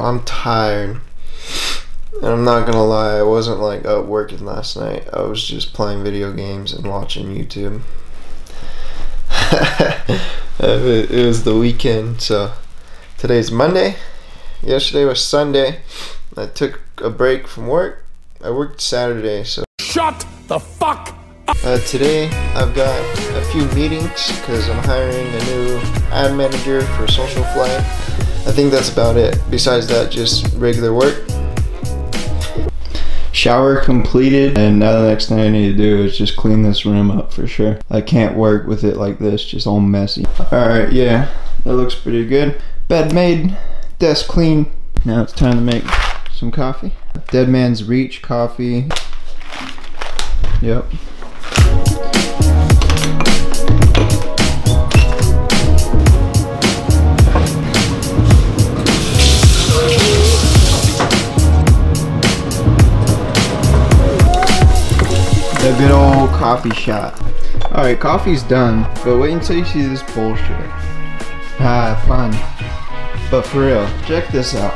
I'm tired. And I'm not gonna lie, I wasn't like up working last night. I was just playing video games and watching YouTube. It was the weekend, so today's Monday. Yesterday was Sunday. I took a break from work. I worked Saturday, so shut the fuck up. Today I've got a few meetings because I'm hiring a new ad manager for Social Fly. I think that's about it. Besides that, just regular work. Shower completed, and now the next thing I need to do is just clean this room up for sure. I can't work with it like this, just all messy. Alright, yeah, that looks pretty good. Bed made, desk clean. Now it's time to make some coffee. Dead Man's Reach coffee. Yep. A good old coffee shot. Alright, coffee's done, but wait until you see this bullshit. Ah, fun. But for real, check this out.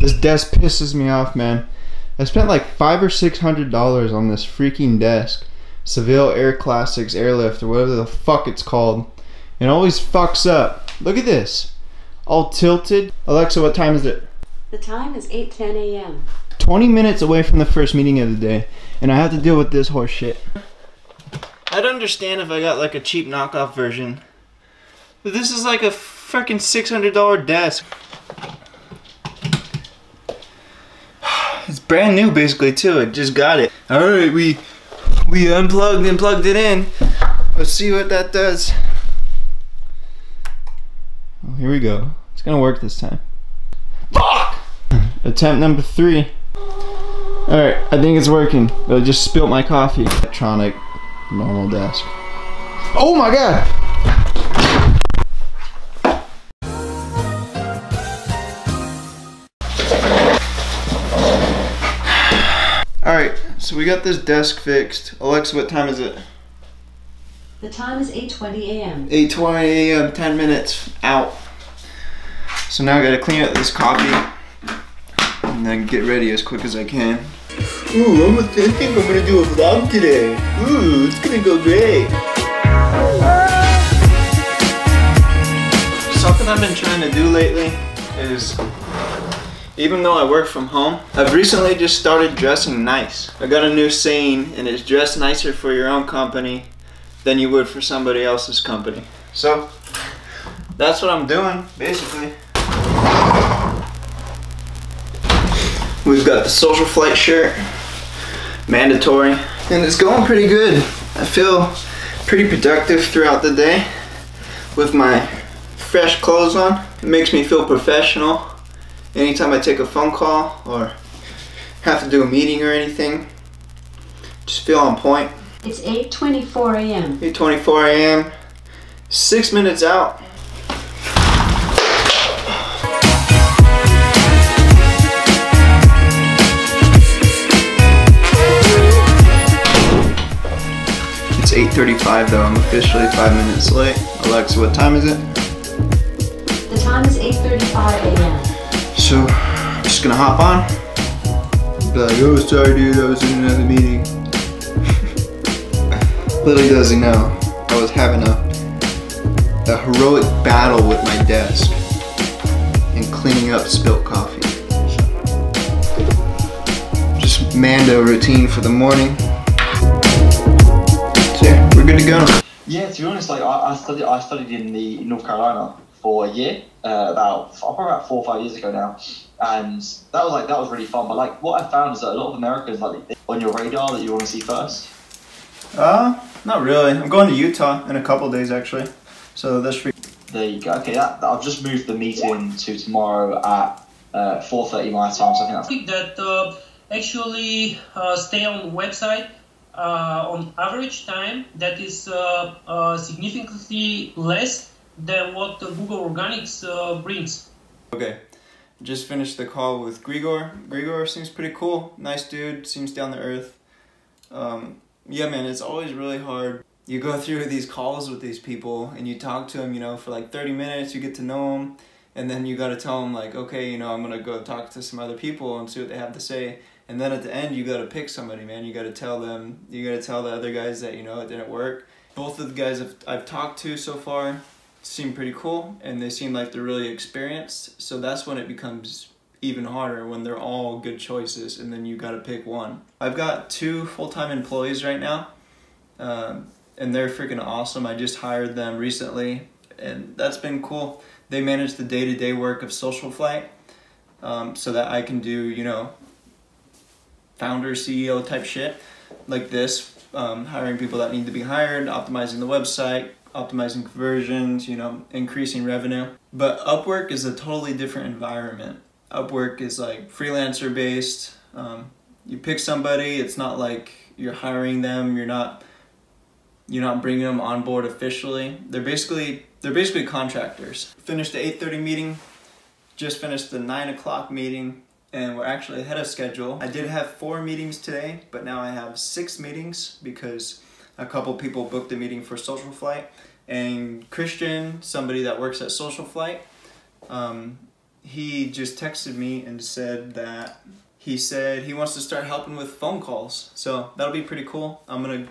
This desk pisses me off, man. I spent like $500 or $600 on this freaking desk. Seville Air Classics Airlift, or whatever the fuck it's called. It always fucks up. Look at this. All tilted. Alexa, what time is it? The time is 8:10 a.m. 20 minutes away from the first meeting of the day, and I have to deal with this horse shit. I'd understand if I got like a cheap knockoff version, but this is like a freaking $600 desk. It's brand new basically too, I just got it. Alright, we unplugged and plugged it in. Let's see what that does. Well, here we go. It's gonna work this time. Fuck! Attempt number 3. Alright, I think it's working, but I just spilled my coffee. Electronic, normal desk. Oh my god! Alright, so we got this desk fixed. Alexa, what time is it? The time is 8:20 a.m. 8:20 a.m, 10 minutes out. So now I gotta clean up this coffee and then get ready as quick as I can. Ooh, I think I'm gonna do a vlog today. Ooh, it's gonna go great. Something I've been trying to do lately is, even though I work from home, I've recently just started dressing nice. I got a new saying, and it's dress nicer for your own company than you would for somebody else's company. So, that's what I'm doing, basically. We've got the Social Flight shirt, mandatory, and it's going pretty good. I feel pretty productive throughout the day with my fresh clothes on. It makes me feel professional anytime I take a phone call or have to do a meeting or anything. Just feel on point. It's 8:24 a.m. 8:24 a.m. 6 minutes out. It's 8:35 though, I'm officially 5 minutes late. Alexa, what time is it? The time is 8:35 a.m. So, I'm just gonna hop on. Be like, oh sorry dude, I was in another meeting. Little does he know, I was having a heroic battle with my desk and cleaning up spilt coffee. Just Mando routine for the morning. We're good to go. Yeah, to be honest, like I studied in North Carolina for a year, probably about 4 or 5 years ago now, and that was really fun. But like, what I found is that a lot of Americans like on your radar that you want to see first. Not really. I'm going to Utah in a couple of days actually, so that's free. There you go. Okay, I've just moved the meeting to tomorrow at 4:30 my time. So I think that's actually stay on the website. On average time that is significantly less than what Google Organics brings. Okay, Just finished the call with Grigor. Grigor seems pretty cool, nice dude, seems down to earth. Yeah, man, it's always really hard. You go through these calls with these people and you talk to them, you know, for like 30 minutes, you get to know them, and then you got to tell them like, okay, you know, I'm going to go talk to some other people and see what they have to say. And then at the end, you got to pick somebody, man. You got to tell them, you got to tell the other guys that, you know, it didn't work. Both of the guys I've talked to so far seem pretty cool, and they seem like they're really experienced, so that's when it becomes even harder, when they're all good choices and then you got to pick one. I've got 2 full-time employees right now, and they're freaking awesome. I just hired them recently, and that's been cool. They manage the day-to-day work of Social Fly, so that I can do, you know, founder, CEO type shit like this, hiring people that need to be hired, optimizing the website, optimizing conversions, you know, increasing revenue. But Upwork is a totally different environment. Upwork is like freelancer based. You pick somebody, it's not like you're hiring them, you're not bringing them on board officially. They're basically contractors. Finished the 8:30 meeting, just finished the 9 o'clock meeting, and we're actually ahead of schedule. I did have 4 meetings today, but now I have 6 meetings because a couple people booked a meeting for Social Flight, and Christian, somebody that works at Social Flight, he just texted me and said that he wants to start helping with phone calls. So that'll be pretty cool. I'm gonna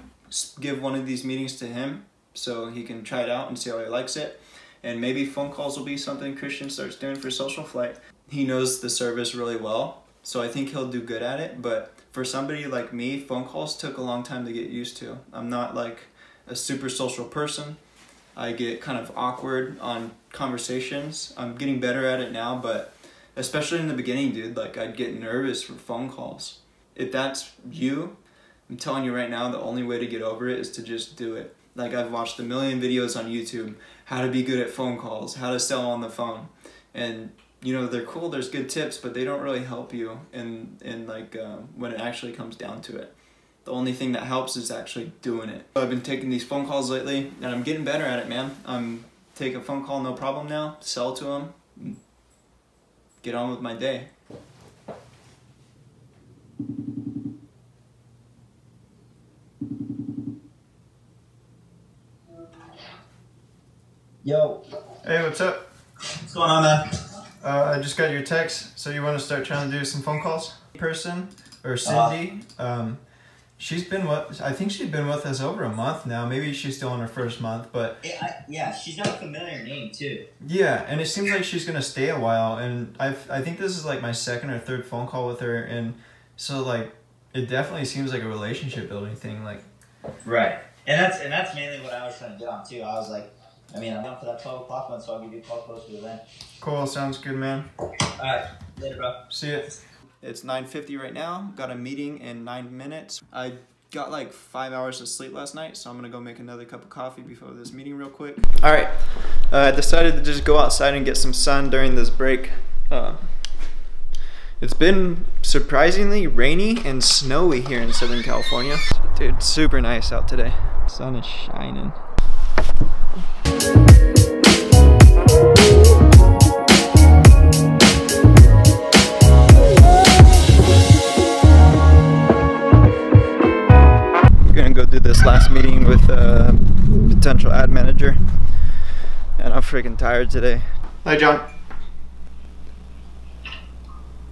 give one of these meetings to him so he can try it out and see how he likes it. And maybe phone calls will be something Christian starts doing for Social Flight. He knows the service really well, so I think he'll do good at it, but for somebody like me, phone calls took a long time to get used to. I'm not like a super social person. I get kind of awkward on conversations. I'm getting better at it now, but especially in the beginning, dude, like I'd get nervous for phone calls. If that's you, I'm telling you right now, the only way to get over it is to just do it. Like I've watched a million videos on YouTube, how to be good at phone calls, how to sell on the phone. And you know, they're cool, there's good tips, but they don't really help you in like when it actually comes down to it. The only thing that helps is actually doing it. I've been taking these phone calls lately, and I'm getting better at it, man. I'm taking a phone call, no problem now, sell to them, get on with my day. Yo. Hey, what's up? What's going on, man? I just got your text, so you want to start trying to do some phone calls? Person, or Cindy, she's been with, I think she's been with us over a month now. Maybe she's still in her first month, but... Yeah, she's got a familiar name, too. Yeah, and it seems like she's going to stay a while, and I think this is like my 2nd or 3rd phone call with her, and so like, it definitely seems like a relationship building thing, like... Right, and that's mainly what I was trying to get on, too. I was like... I mean, I'm down for that 12 o'clock one, so I'll give you a call closer to then. Cool, sounds good, man. All right, later, bro. See ya. It's 9:50 right now. Got a meeting in 9 minutes. I got like 5 hours of sleep last night, so I'm gonna go make another cup of coffee before this meeting real quick. All right, I decided to just go outside and get some sun during this break. It's been surprisingly rainy and snowy here in Southern California. Dude, super nice out today. Sun is shining. We're gonna go do this last meeting with a potential ad manager, and I'm freaking tired today. Hi, John.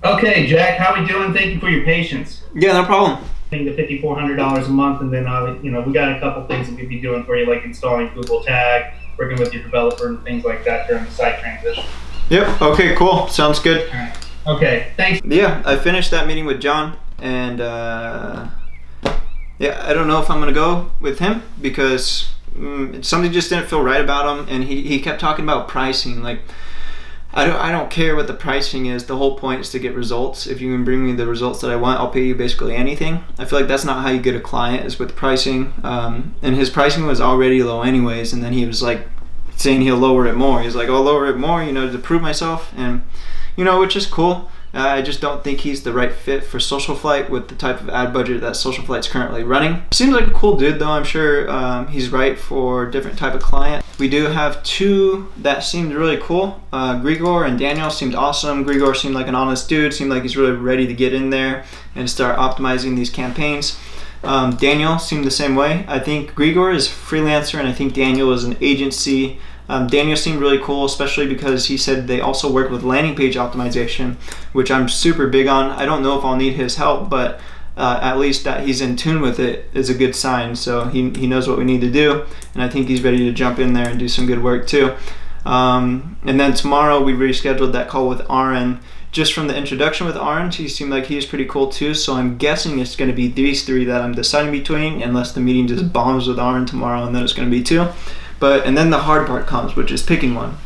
Okay, Jack, how we doing? Thank you for your patience. Yeah, no problem. The $5,400 a month, and then you know, we got a couple things that we'd be doing for you, like installing Google Tag, working with your developer, and things like that during the site transition. Yep. Okay. Cool. Sounds good. All right. Okay. Thanks. Yeah, I finished that meeting with John, and yeah, I don't know if I'm gonna go with him because something just didn't feel right about him, and he kept talking about pricing, like. I don't care what the pricing is. The whole point is to get results. If you can bring me the results that I want, I'll pay you basically anything. I feel like that's not how you get a client, is with pricing. And his pricing was already low anyways, and then he was like saying he'll lower it more. He's like, I'll lower it more, you know, to prove myself, and you know, which is cool. I just don't think he's the right fit for Social Flight with the type of ad budget that Social Flight's currently running. Seems like a cool dude though. I'm sure he's right for different type of client. We do have two that seemed really cool. Grigor and Daniel seemed awesome. Grigor seemed like an honest dude, seemed like he's really ready to get in there and start optimizing these campaigns. Daniel seemed the same way. I think Grigor is a freelancer and I think Daniel is an agency. Daniel seemed really cool, especially because he said they also work with landing page optimization, which I'm super big on. I don't know if I'll need his help, but at least that he's in tune with it is a good sign. So he knows what we need to do, and I think he's ready to jump in there and do some good work too. And then tomorrow we rescheduled that call with Aaron. Just from the introduction with Aaron, he seemed like he was pretty cool too, so I'm guessing it's going to be these three that I'm deciding between, unless the meeting just bombs with Aaron tomorrow, and then it's going to be two. And then the hard part comes, which is picking one.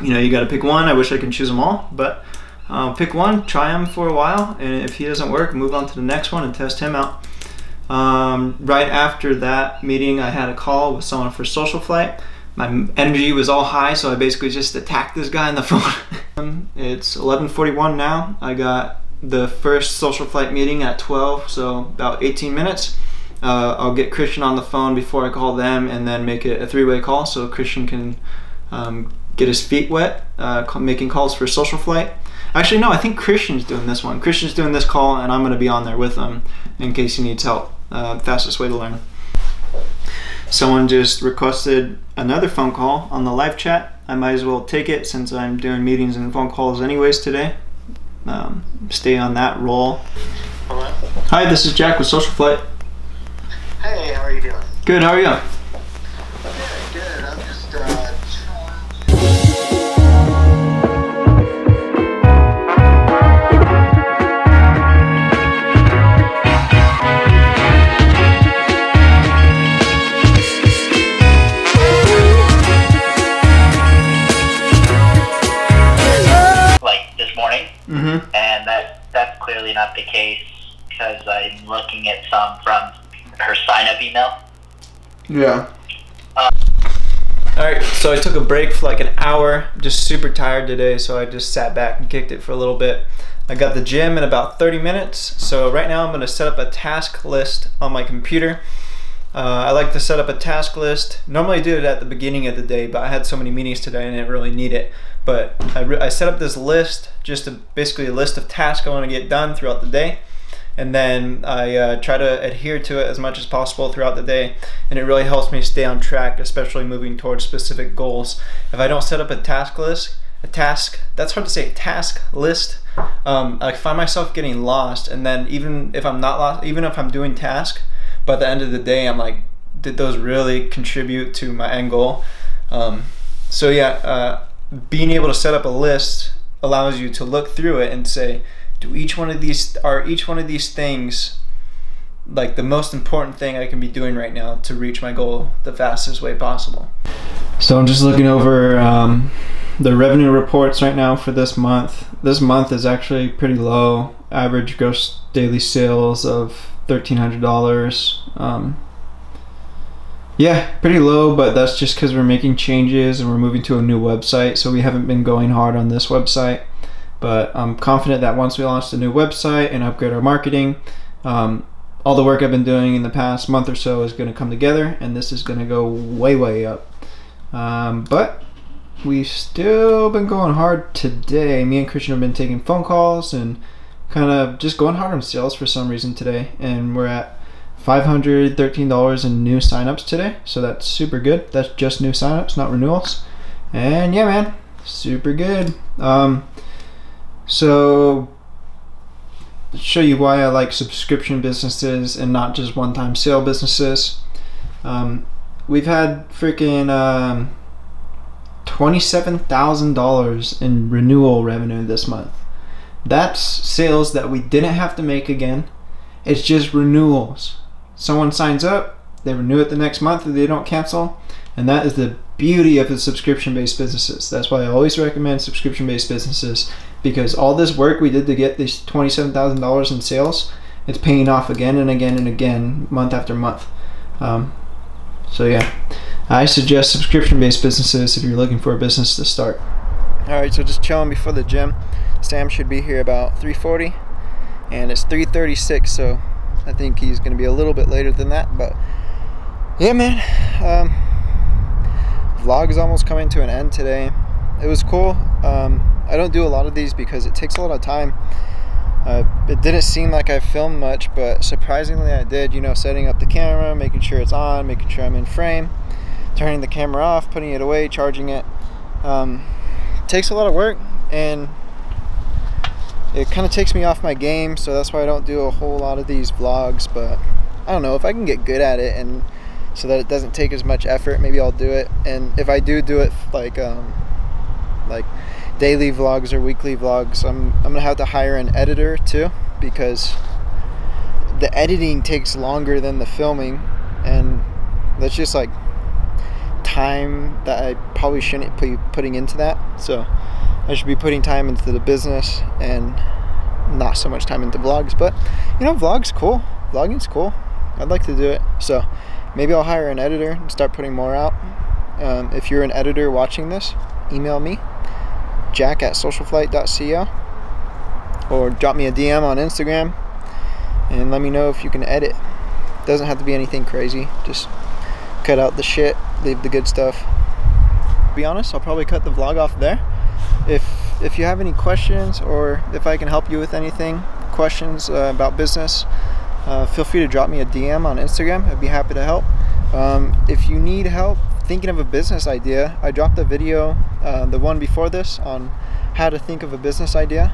You know, you got to pick one. I wish I could choose them all, but pick one, try him for a while, and if he doesn't work, move on to the next one and test him out. Right after that meeting, I had a call with someone for Social Flight. My energy was all high, so I basically just attacked this guy on the phone. It's 11:41 now. I got the first Social Flight meeting at 12, so about 18 minutes. I'll get Christian on the phone before I call them and then make it a three-way call so Christian can get his feet wet making calls for Social Flight. Actually, no, I think Christian's doing this one. Christian's doing this call, and I'm going to be on there with him in case he needs help. Fastest way to learn. Someone just requested another phone call on the live chat. I might as well take it since I'm doing meetings and phone calls anyways today. Stay on that roll. Hello. Hi, this is Jack with Social Flight. Hey, how are you doing? Good, how are you? Good, good. I'm just and that's clearly not the case because I'm looking at some from her sign-up email. Yeah. All right, so I took a break for like an hour. I'm just super tired today, so I just sat back and kicked it for a little bit. I got the gym in about 30 minutes, so right now I'm going to set up a task list on my computer. I like to set up a task list. Normally I do it at the beginning of the day, but I had so many meetings today and I didn't really need it. But I set up this list, just basically a list of tasks I want to get done throughout the day. And then I try to adhere to it as much as possible throughout the day. And it really helps me stay on track, especially moving towards specific goals. If I don't set up a task list, that's hard to say, task list, I find myself getting lost. And then even if I'm not lost, even if I'm doing tasks, by the end of the day, I'm like, did those really contribute to my end goal? So yeah, being able to set up a list allows you to look through it and say, are each one of these things like the most important thing I can be doing right now to reach my goal the fastest way possible? So I'm just looking over the revenue reports right now for this month. This month is actually pretty low. Average gross daily sales of $1,300. Yeah, pretty low, but that's just because we're making changes and we're moving to a new website, so we haven't been going hard on this website. But I'm confident that once we launch the new website and upgrade our marketing, all the work I've been doing in the past month or so is going to come together, and this is going to go way, way up. But we've still been going hard today. Me and Christian have been taking phone calls and kind of just going hard on sales for some reason today, and we're at $513 in new signups today, so that's super good. That's just new signups, not renewals. And yeah, man, super good. So show you why I like subscription businesses and not just one-time sale businesses. We've had freaking $27,000 in renewal revenue this month. That's sales that we didn't have to make again. It's just renewals. Someone signs up, they renew it the next month if they don't cancel, and that is the beauty of the subscription-based businesses. That's why I always recommend subscription-based businesses, because all this work we did to get these $27,000 in sales, it's paying off again and again and again, month after month. So yeah, I suggest subscription-based businesses if you're looking for a business to start. Alright, so just chilling before the gym. Sam should be here about 3:40 and it's 3:36, so I think he's gonna be a little bit later than that. But yeah, man, vlog is almost coming to an end today. It was cool. I don't do a lot of these because it takes a lot of time. It didn't seem like I filmed much, but surprisingly I did, you know, setting up the camera, making sure it's on, making sure I'm in frame, turning the camera off, putting it away, charging it. Takes a lot of work, and it kind of takes me off my game, so that's why I don't do a whole lot of these vlogs. But I don't know, if I can get good at it and so that it doesn't take as much effort, maybe I'll do it. And if I do it like daily vlogs or weekly vlogs, I'm gonna have to hire an editor too, because the editing takes longer than the filming, and that's just like time that I probably shouldn't be putting into that. So I should be putting time into the business and not so much time into vlogs. But you know, vlogging's cool, I'd like to do it, so maybe I'll hire an editor and start putting more out. If you're an editor watching this, email me, jack@socialflight.co, or drop me a DM on Instagram and let me know if you can edit. Doesn't have to be anything crazy, just cut out the shit, leave the good stuff. To be honest, I'll probably cut the vlog off there. If you have any questions, or if I can help you with anything, questions about business, feel free to drop me a DM on Instagram. I'd be happy to help. If you need help thinking of a business idea, I dropped a video, the one before this, on how to think of a business idea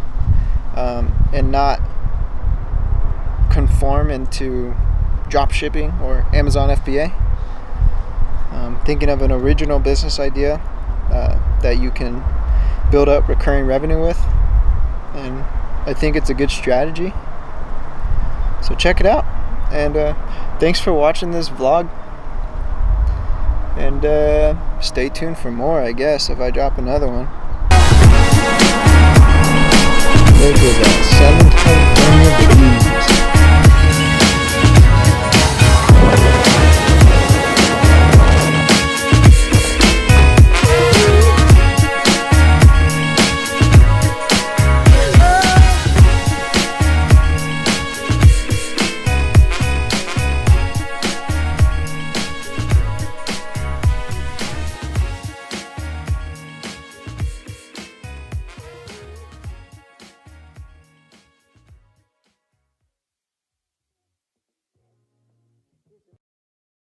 and not conform into drop shipping or Amazon FBA. Thinking of an original business idea that you can build up recurring revenue with, and I think it's a good strategy, so check it out. And thanks for watching this vlog, and stay tuned for more, I guess, if I drop another one. There's that 7 ton